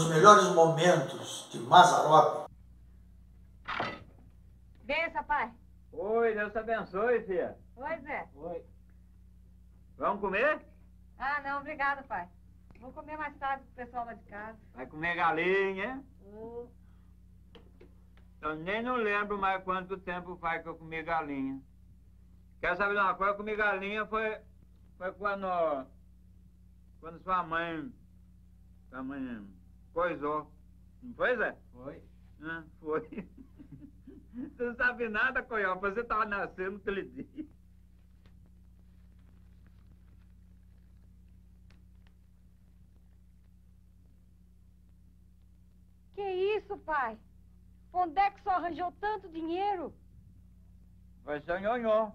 nos melhores momentos de Mazzaropi. Bença, pai. Oi, Deus te abençoe, filha. Oi, Zé. Oi. Vamos comer? Ah, não, obrigado, pai. Vou comer mais tarde com o pessoal lá de casa. Vai comer galinha? Eu nem não lembro mais quanto tempo faz que eu comi galinha. Quer saber de uma coisa? Eu comi galinha foi quando sua mãe coisou. Não foi, Zé? Foi. Ah, foi. Você não sabe nada, Coió. Você tava nascendo aquele dia. Que isso, pai? Onde é que só arranjou tanto dinheiro? Foi seu Nhonhô.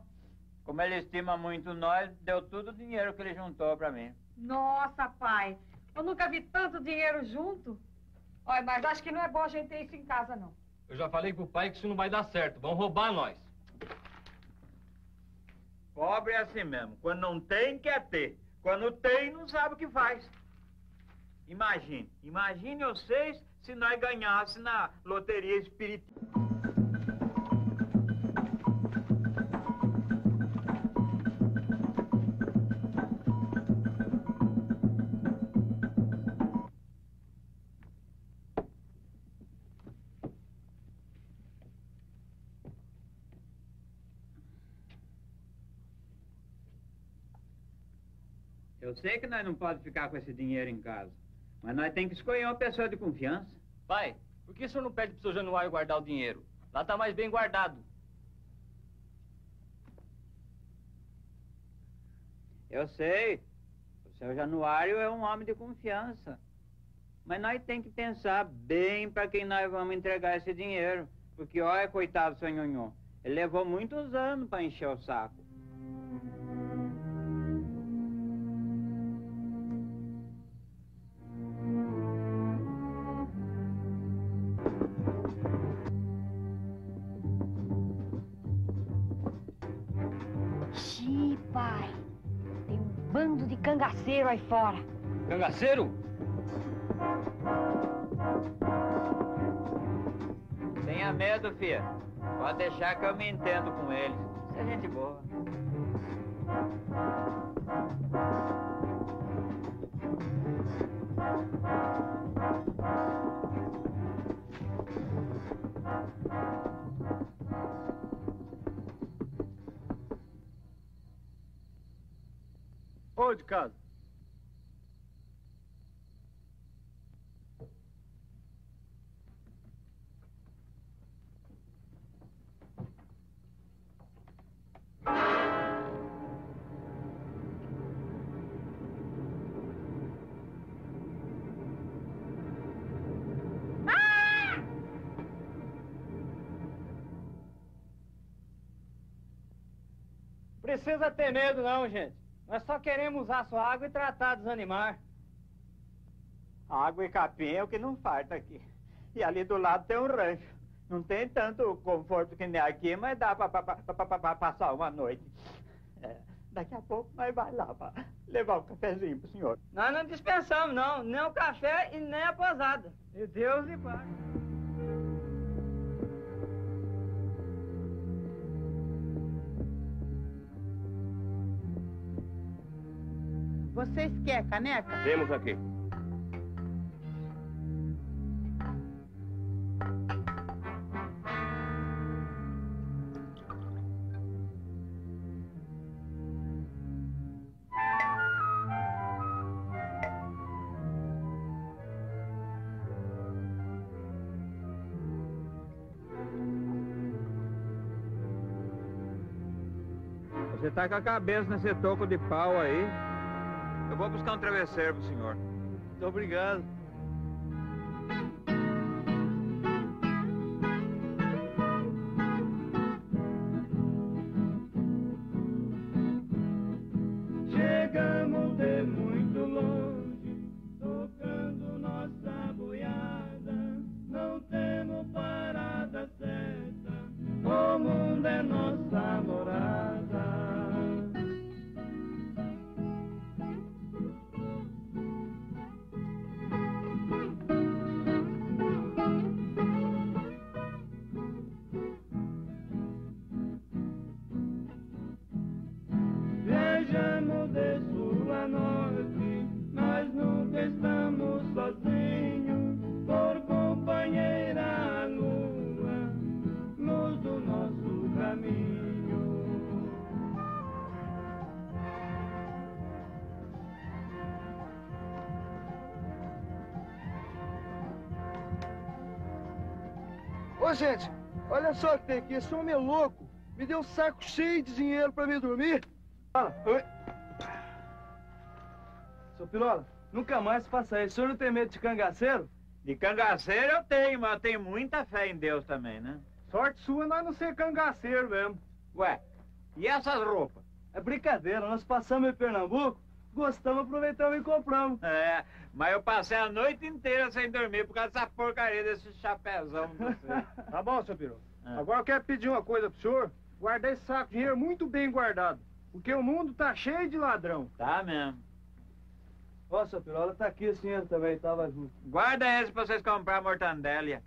Como ele estima muito nós, deu tudo o dinheiro que ele juntou pra mim. Nossa, pai. Eu nunca vi tanto dinheiro junto. Olha, mas acho que não é bom a gente ter isso em casa, não. Eu já falei pro pai que isso não vai dar certo. Vão roubar nós. Pobre é assim mesmo. Quando não tem, quer ter. Quando tem, não sabe o que faz. Imagine vocês se nós ganhássemos na loteria espírita. Eu sei que nós não podemos ficar com esse dinheiro em casa, mas nós temos que escolher uma pessoa de confiança. Pai, por que o senhor não pede pro seu Januário guardar o dinheiro? Lá está mais bem guardado. Eu sei, o seu Januário é um homem de confiança, mas nós temos que pensar bem para quem nós vamos entregar esse dinheiro, porque olha, coitado do seu Nhonhô, ele levou muitos anos para encher o saco. Cangaceiro aí fora. Cangaceiro? Tenha medo, filha. Pode deixar que eu me entendo com eles. Isso é gente boa. Ô, de casa. Precisa ter medo não, gente. Nós só queremos usar sua água e tratar dos animais. Água e capim é o que não falta aqui. E ali do lado tem um rancho. Não tem tanto conforto que nem aqui, mas dá para passar uma noite. É, daqui a pouco nós vamos lá para levar um cafezinho pro senhor. Nós não dispensamos não, nem o café e nem a pousada. E Deus lhe pague. Vocês querem caneca? Temos aqui. Você tá com a cabeça nesse toco de pau aí. Eu vou buscar um travesseiro pro senhor. Muito obrigado. Chegamos de muito longe, tocando nossa boiada. Não temos parada certa, o mundo é nossa morada. Ô, gente, olha só o que tem aqui. Esse homem é louco. Me deu um saco cheio de dinheiro pra mim dormir. Ah, oi. Seu Pirola, nunca mais faça isso. O senhor não tem medo de cangaceiro? De cangaceiro eu tenho, mas eu tenho muita fé em Deus também, né? Sorte sua nós não ser cangaceiro mesmo. Ué, e essas roupas? É brincadeira, nós passamos em Pernambuco, gostamos, aproveitamos e compramos. É, mas eu passei a noite inteira sem dormir por causa dessa porcaria desse chapéuzão. Tá bom, seu Pirola. É. Agora eu quero pedir uma coisa pro senhor. Guardei esse saco de dinheiro muito bem guardado, porque o mundo tá cheio de ladrão. Tá mesmo. Ó, seu Pirola, tá aqui o senhor também, tava junto. Guarda esse pra vocês comprar a mortandélia.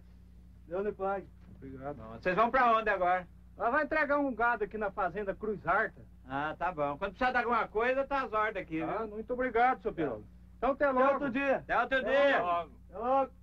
Deus lhe pague. Obrigado. Bom, vocês vão pra onde agora? Ela vai entregar um gado aqui na fazenda Cruz Alta. Ah, tá bom. Quando precisar de alguma coisa, tá às ordens aqui, viu? Ah, muito obrigado, seu Pirola. Então, até logo. Até outro dia. Até outro dia. Até logo.